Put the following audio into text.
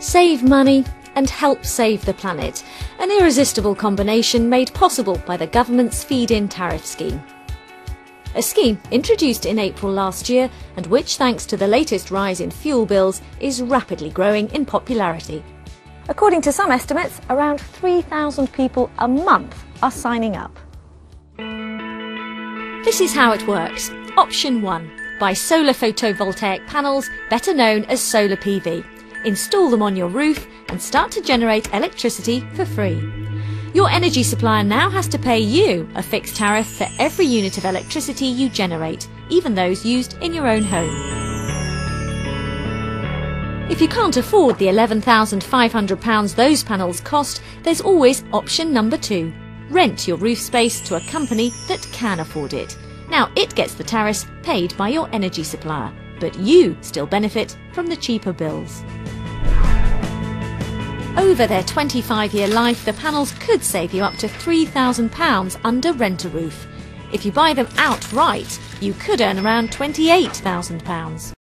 save money and help save the planet, an irresistible combination made possible by the government's Feed in Tariff scheme. A scheme introduced in April last year and which, thanks to the latest rise in fuel bills, is rapidly growing in popularity. According to some estimates, around 3,000 people a month are signing up. This is how it works. Option 1. Buy solar photovoltaic panels, better known as solar PV. Install them on your roof and start to generate electricity for free. Your energy supplier now has to pay you a fixed tariff for every unit of electricity you generate, even those used in your own home. If you can't afford the £11,500 those panels cost, there's always option number 2. Rent your roof space to a company that can afford it. Now it gets the tariffs paid by your energy supplier, but you still benefit from the cheaper bills. Over their 25-year life, the panels could save you up to £3,000 under Rent-A-Roof. If you buy them outright, you could earn around £28,000.